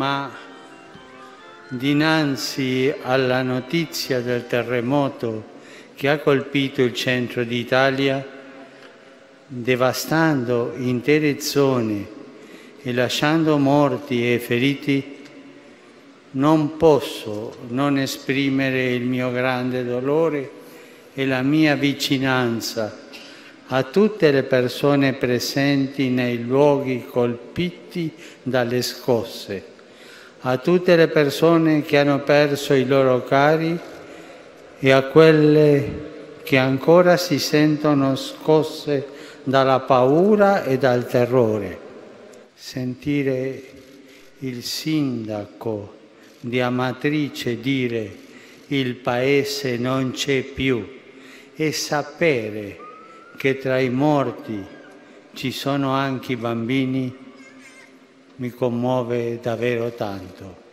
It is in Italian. ma dinanzi alla notizia del terremoto che ha colpito il centro d'Italia, devastando intere zone e lasciando morti e feriti, non posso non esprimere il mio grande dolore e la mia vicinanza a tutte le persone presenti nei luoghi colpiti dalle scosse, a tutte le persone che hanno perso i loro cari e a quelle che ancora si sentono scosse dalla paura e dal terrore. Sentire il sindaco di Amatrice dire «il paese non c'è più» e sapere che tra i morti ci sono anche i bambini mi commuove davvero tanto.